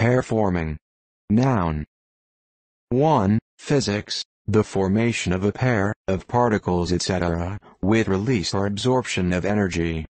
Pairforming. Noun. 1. Physics, the formation of a pair, of particles etc., with release or absorption of energy.